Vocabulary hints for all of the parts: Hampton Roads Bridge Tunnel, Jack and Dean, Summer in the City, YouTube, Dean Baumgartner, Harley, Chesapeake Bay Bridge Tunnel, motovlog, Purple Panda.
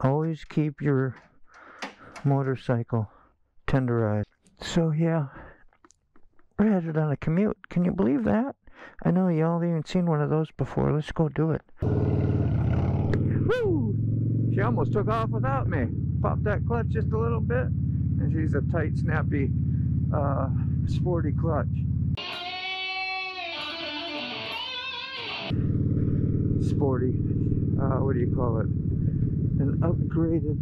always keep your motorcycle tenderized. So yeah, we're headed on a commute. Can you believe that? I know y'all haven't seen one of those before. Let's go do it. Woo! She almost took off without me. Popped that clutch just a little bit, and she's a tight, snappy, sporty clutch. Sporty, what do you call it? An upgraded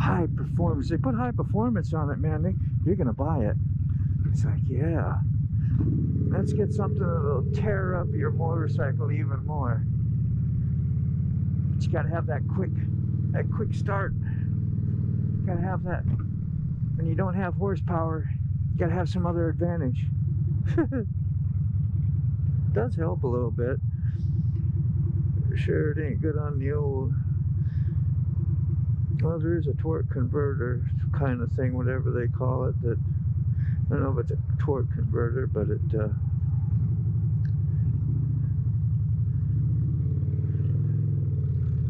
high performance. They put high performance on it, man. You're gonna buy it. It's like, yeah, let's get something that'll tear up your motorcycle even more. But you gotta have that quick start. You gotta have that. When you don't have horsepower, you gotta have some other advantage. Does help a little bit. Sure, it ain't good on the old. Well, there is a torque converter kind of thing, whatever they call it. That I don't know if it's a torque converter, but it.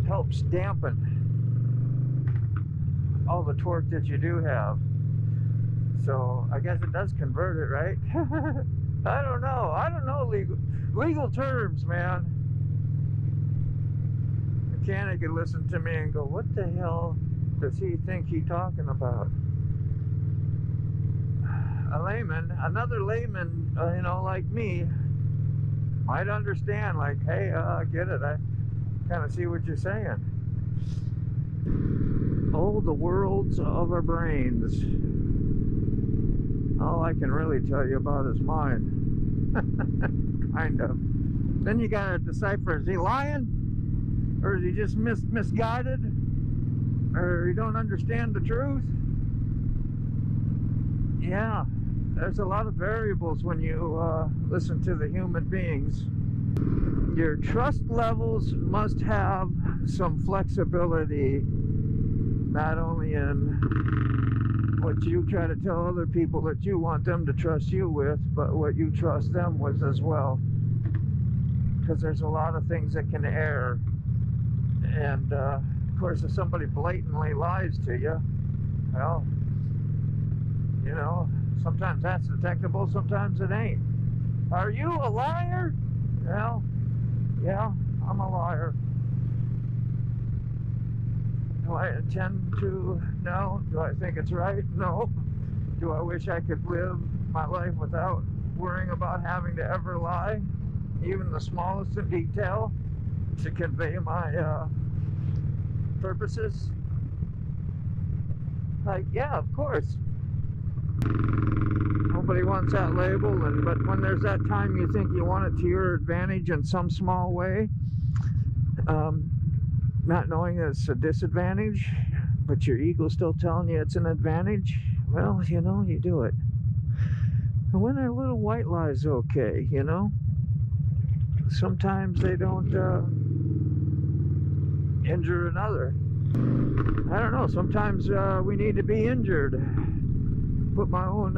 Helps dampen all the torque that you do have. So I guess it does convert it, right? I don't know. I don't know legal terms, man. A mechanic could listen to me and go, what the hell does he think he's talking about? A layman, another layman, you know, like me, might understand, like, hey, I get it. I kind of see what you're saying. Oh, the worlds of our brains. All I can really tell you about is mine. Kind of. Then you gotta decipher, is he lying? Or is he just misguided? Or he don't understand the truth? Yeah, there's a lot of variables when you listen to the human beings. Your trust levels must have some flexibility, not only in what you try to tell other people that you want them to trust you with, but what you trust them with as well, because there's a lot of things that can err. And of course, if somebody blatantly lies to you, well, you know, sometimes that's detectable, sometimes it ain't. Are you a liar? Well, yeah, I'm a liar. Do I intend to? No. Do I think it's right? No. Do I wish I could live my life without worrying about having to ever lie, even the smallest in detail, to convey my purposes? Like, yeah, of course. Nobody wants that label, and but when there's that time you think you want it to your advantage in some small way, not knowing that it's a disadvantage, but your ego's still telling you it's an advantage, well, you know, you do it. And when our little white lies, okay, you know, sometimes they don't injure another. I don't know, sometimes we need to be injured. Put my own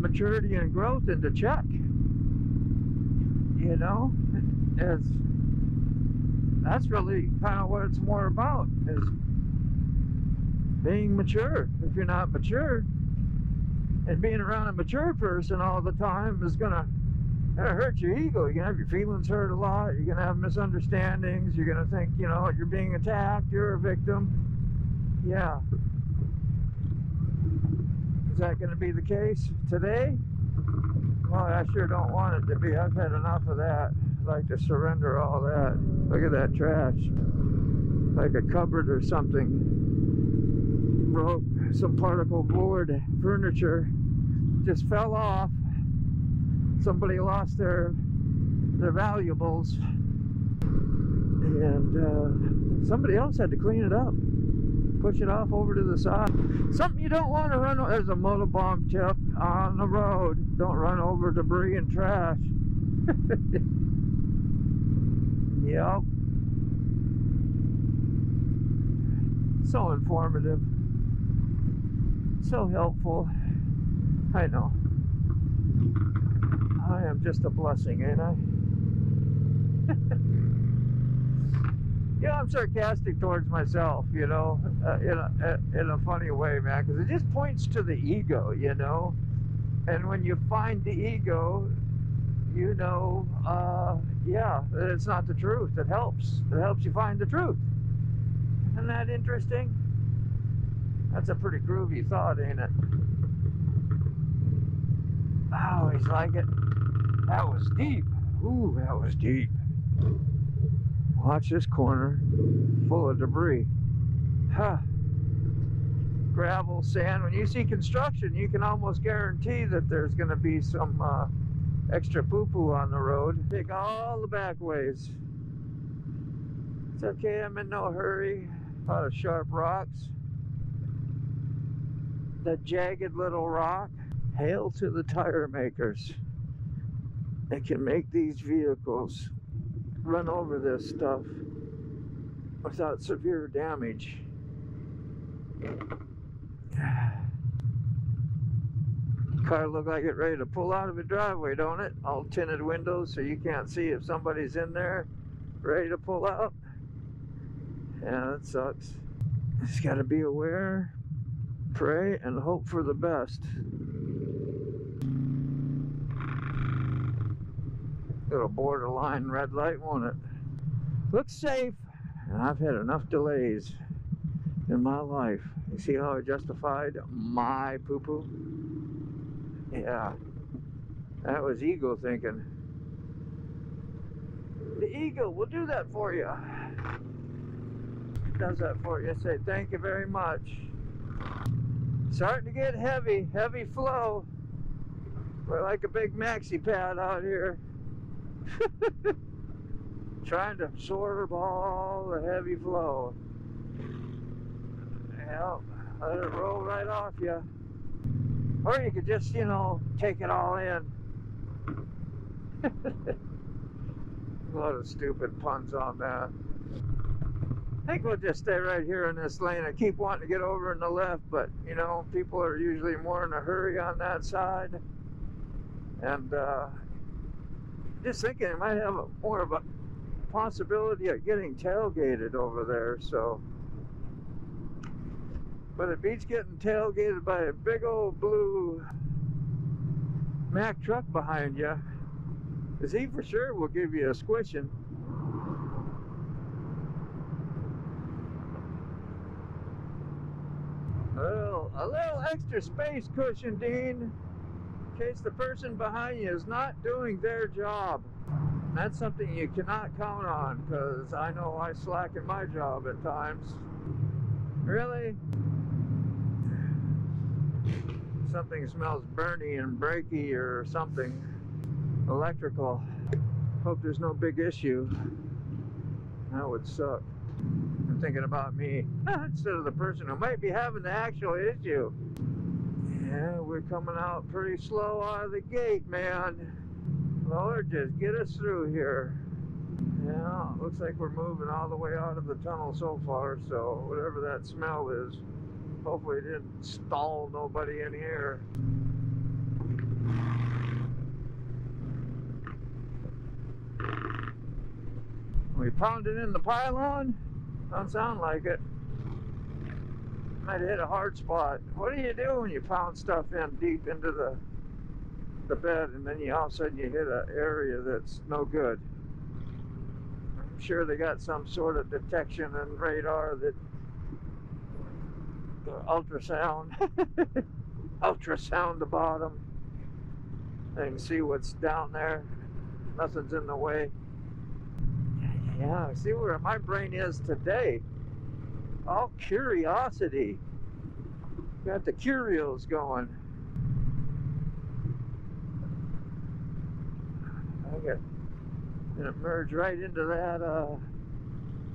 maturity and growth into check, you know. That's really kind of what it's more about, is being mature. If you're not mature, and being around a mature person all the time is gonna hurt your ego. You're gonna have your feelings hurt a lot. You're gonna have misunderstandings. You're gonna think, you know, you're being attacked, you're a victim. Yeah. Is that going to be the case today? Well, I sure don't want it to be. I've had enough of that. I'd like to surrender all that. Look at that trash. Like a cupboard or something. Broke some particle board furniture. Just fell off. Somebody lost their valuables. And somebody else had to clean it up. Push it off over to the side. Something you don't want to run over. There's a motobomb tip on the road. Don't run over debris and trash. Yep. So informative. So helpful. I know. I am just a blessing, ain't I? Yeah, I'm sarcastic towards myself, you know, in a funny way, man, because it just points to the ego, you know. And when you find the ego, you know, yeah, it's not the truth. It helps. It helps you find the truth. Isn't that interesting? That's a pretty groovy thought, ain't it? I always like it. That was deep. Ooh, that was deep. Watch this corner, full of debris. Huh. Gravel, sand. When you see construction, you can almost guarantee that there's going to be some extra poo-poo on the road. Take all the back ways. It's okay, I'm in no hurry. A lot of sharp rocks. The jagged little rock. Hail to the tire makers. They can make these vehicles run over this stuff without severe damage. Car look like it ready to pull out of a driveway, don't it? All tinted windows so you can't see if somebody's in there ready to pull out. Yeah, that sucks. Just gotta be aware, pray, and hope for the best. Little borderline red light, won't it? Looks safe. And I've had enough delays in my life. You see how I justified my poo-poo? Yeah. That was ego thinking. The ego will do that for you. It does that for you. Say, thank you very much. Starting to get heavy. Heavy flow. We're like a big maxi pad out here. Trying to absorb all the heavy flow. Yeah, let it roll right off you. Or you could just, you know, take it all in. A lot of stupid puns on that. I think we'll just stay right here in this lane. I keep wanting to get over in the left, but, you know, people are usually more in a hurry on that side. And, just thinking it might have more of a possibility of getting tailgated over there, so. But it beats getting tailgated by a big old blue Mack truck behind you, because he for sure will give you a squishing. Well, a little extra space cushion, Dean. In case the person behind you is not doing their job. And that's something you cannot count on, because I know I slack in my job at times. Really? Something smells burny and breaky or something electrical. Hope there's no big issue. That would suck. I'm thinking about me instead of the person who might be having the actual issue. Yeah, we're coming out pretty slow out of the gate, man. Lord, just get us through here. Yeah, looks like we're moving all the way out of the tunnel so far, so whatever that smell is, hopefully it didn't stall nobody in here. We pounded in the pylon? Don't sound like it. Might hit a hard spot. What do you do when you pound stuff in deep into the bed and then you all of a sudden you hit an area that's no good? I'm sure they got some sort of detection and radar that ultrasound ultrasound the bottom. They can see what's down there. Nothing's in the way. Yeah, see where my brain is today. All curiosity. Got the curios going. Okay. Gonna merge right into that,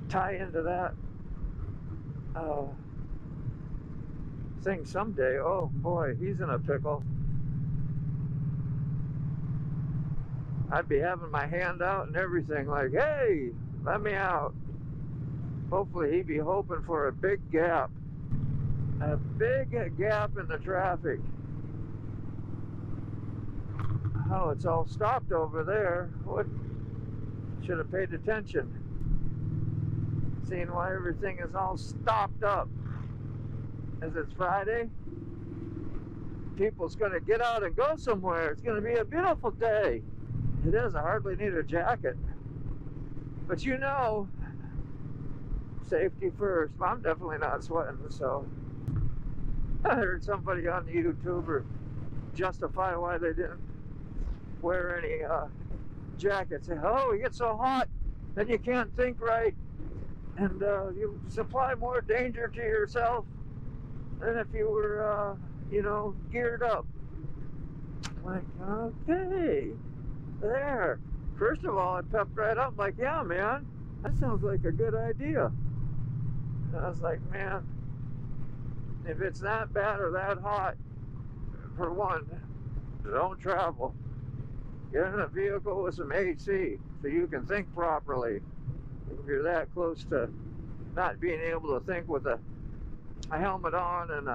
tie into that thing someday. Oh boy, he's in a pickle. I'd be having my hand out and everything like, hey, let me out. Hopefully he'd be hoping for a big gap in the traffic. Oh, it's all stopped over there. What? Should have paid attention. seeing why everything is all stopped up. As it's Friday, people's going to get out and go somewhere. It's going to be a beautiful day. It is. I hardly need a jacket. But you know, safety first. Well, I'm definitely not sweating, so. I heard somebody on YouTube justify why they didn't wear any jackets. Oh, it gets so hot that you can't think right, and you supply more danger to yourself than if you were, you know, geared up. Like, okay, there. First of all, I pepped right up, like, yeah, man, that sounds like a good idea. And I was like, man, if it's that bad or that hot, for one, don't travel. Get in a vehicle with some AC so you can think properly. If you're that close to not being able to think with a helmet on and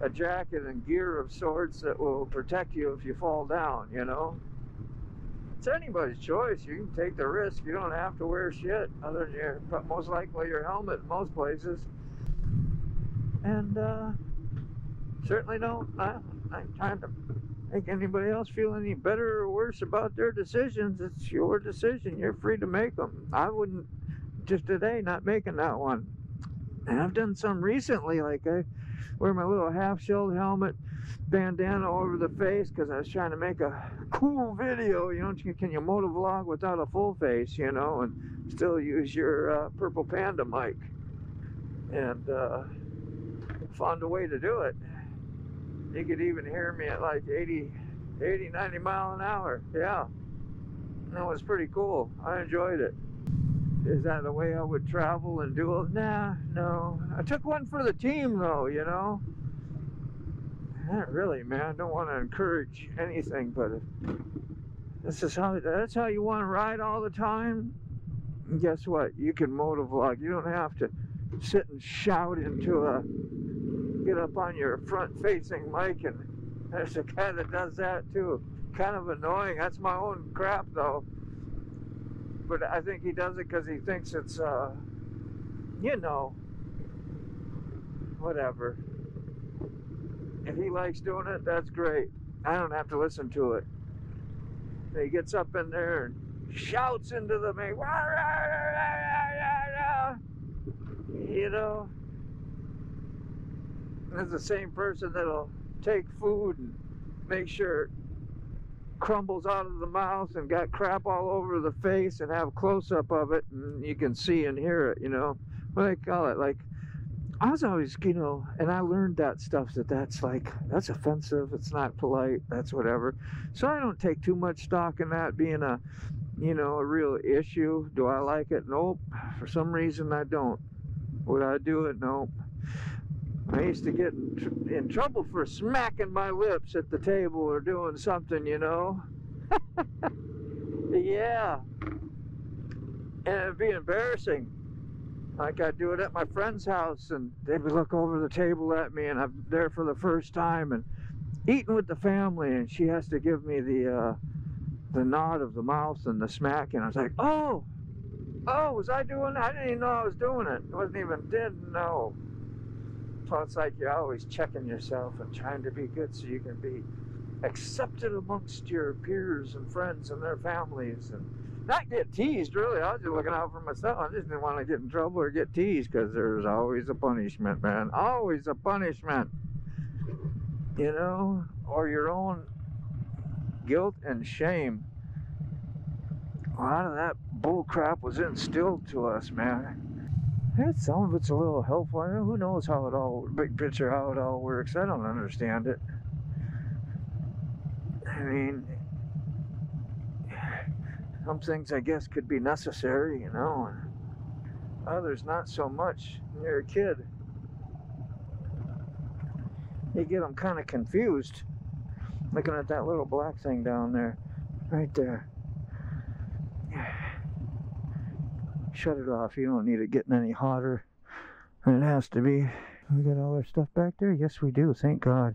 a jacket and gear of sorts that will protect you if you fall down, you know? It's anybody's choice. You can take the risk. You don't have to wear shit other than your, most likely your helmet in most places. And certainly don't, I ain't trying to make anybody else feel any better or worse about their decisions. It's your decision. You're free to make them. I wouldn't, just today, not making that one. And I've done some recently, like I wear my little half-shelled helmet, bandana over the face, because I was trying to make a cool video, you know, can you motovlog without a full face, you know, and still use your Purple Panda mic. And found a way to do it. You could even hear me at like 80, 90 mile an hour, yeah. That was pretty cool, I enjoyed it. Is that the way I would travel and do it? Nah, no. I took one for the team though, you know. Not really, man. I don't want to encourage anything, but if this is how, that's how you want to ride all the time, and guess what? You can motovlog. You don't have to sit and shout into a, get up on your front-facing mic, and there's a guy that does that too. Kind of annoying. That's my own crap, though. But I think he does it because he thinks it's, you know, whatever. If he likes doing it, that's great. I don't have to listen to it. And he gets up in there and shouts into the mic. You know, it's the same person that'll take food and make sure it crumbles out of the mouth and got crap all over the face and have a close-up of it and you can see and hear it, you know. What do they call it? Like, I was always, you know, and I learned that stuff, that's like, that's offensive, it's not polite, that's whatever. So I don't take too much stock in that being a, you know, a real issue. Do I like it? Nope. For some reason, I don't. Would I do it? Nope. I used to get in trouble for smacking my lips at the table or doing something, you know. Yeah. And it'd be embarrassing. Like, I do it at my friend's house, and they would look over the table at me, and I'm there for the first time, and eating with the family, and she has to give me the nod of the mouth and the smack, and I was like, oh, was I doing that? I didn't even know I was doing it. I wasn't even, didn't know. So it's like you're always checking yourself and trying to be good so you can be accepted amongst your peers and friends and their families, and not get teased, really. I was just looking out for myself. I just didn't want to get in trouble or get teased, because there's always a punishment, man. Always a punishment, you know, or your own guilt and shame. A lot of that bull crap was instilled to us, man. Some of it's a little helpful. Who knows how it all, big picture, how it all works. I don't understand it. I mean, some things, I guess, could be necessary, you know, and others not so much. When you're a kid, you get them kind of confused. Looking at that little black thing down there, right there. Shut it off. You don't need it getting any hotter than it has to be. We got all our stuff back there? Yes, we do. Thank God.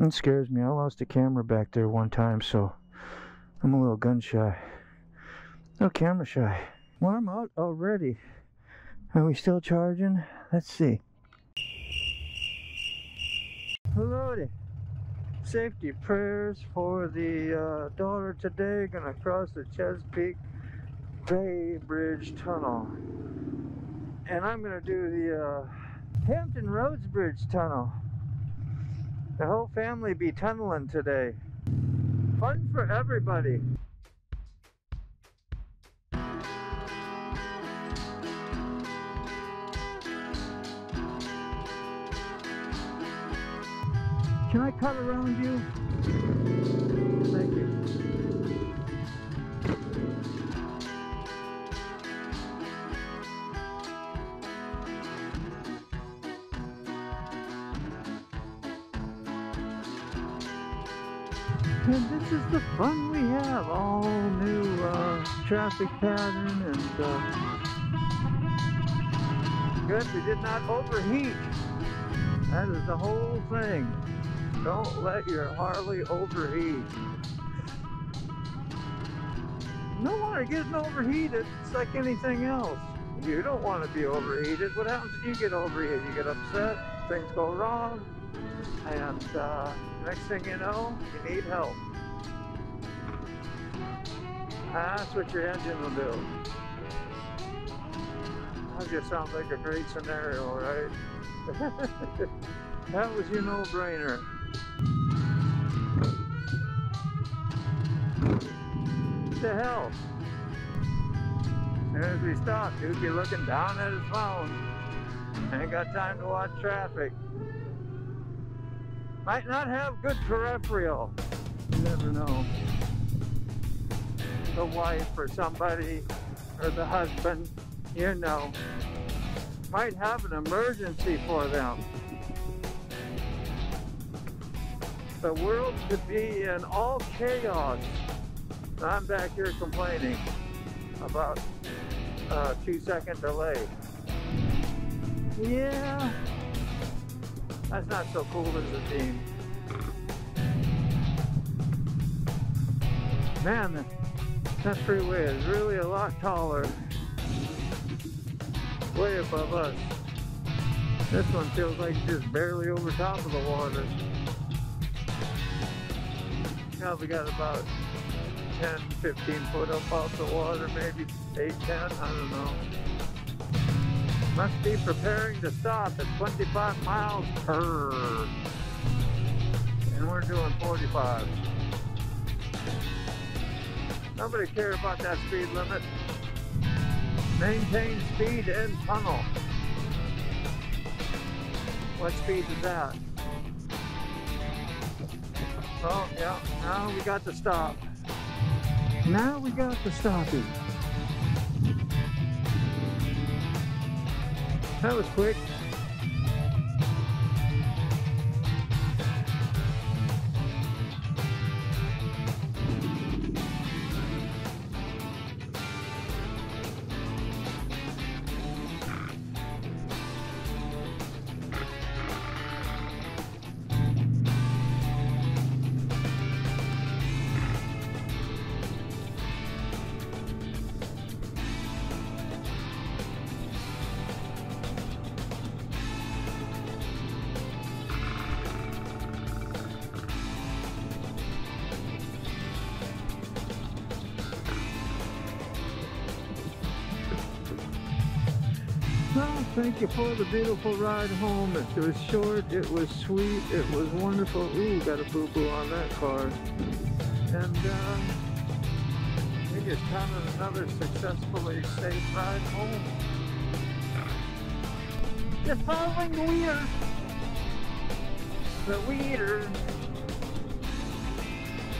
It scares me. I lost a camera back there one time, so I'm a little gun shy. No, camera shy. Warm out already. Are we still charging? Let's see. Hello. Safety prayers for the daughter today. Gonna cross the Chesapeake Bay Bridge Tunnel. And I'm gonna do the Hampton Roads Bridge Tunnel. The whole family be tunneling today. Fun for everybody. Can I cut around you? Thank you. And this is the fun we have. All new traffic pattern and good, we did not overheat. That is the whole thing. Don't let your Harley overheat. No wonder getting overheated. It's like anything else. You don't want to be overheated. What happens if you get overheated? You get upset, things go wrong, and next thing you know, you need help. That's what your engine will do. That just sounds like a great scenario, right? That was your no-brainer. What the hell? As we stopped, he'd be looking down at his phone. Ain't got time to watch traffic. Might not have good peripheral. You never know. The wife or somebody or the husband, you know, might have an emergency for them. The world could be in all chaos. I'm back here complaining about a 2-second delay. Yeah, that's not so cool as it seems. Man, that freeway is really a lot taller, way above us. This one feels like just barely over top of the water. Probably got about 10, 15 foot up off the water, maybe 8, 10, I don't know. Must be preparing to stop at 25 miles per. And we're doing 45. Nobody cares about that speed limit. Maintain speed in tunnel. What speed is that? Oh, yeah, now we got to stop. Now we got to stopping. That was quick. Thank you for the beautiful ride home. It was short, it was sweet, it was wonderful. Ooh, got a boo-boo on that car. And we just counted another successfully safe ride home. The following wheeler. The weeder.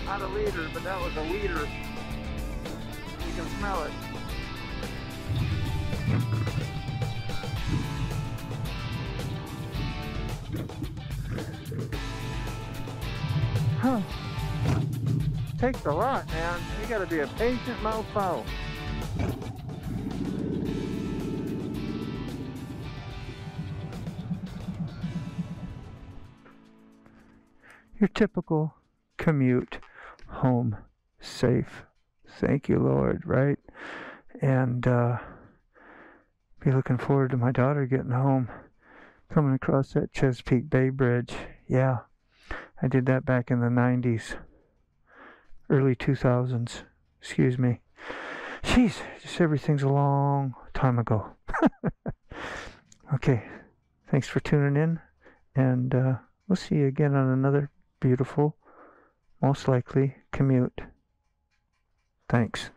Not a leader, but that was a weeder. You can smell it. Huh. Takes a lot, man. You gotta be a patient mofo. Your typical commute home safe. Thank you, Lord, right? and be looking forward to my daughter getting home, coming across that Chesapeake Bay Bridge. Yeah, I did that back in the 90s, early 2000s, excuse me. Jeez, just everything's a long time ago. Okay, thanks for tuning in, and we'll see you again on another beautiful, most likely, commute. Thanks.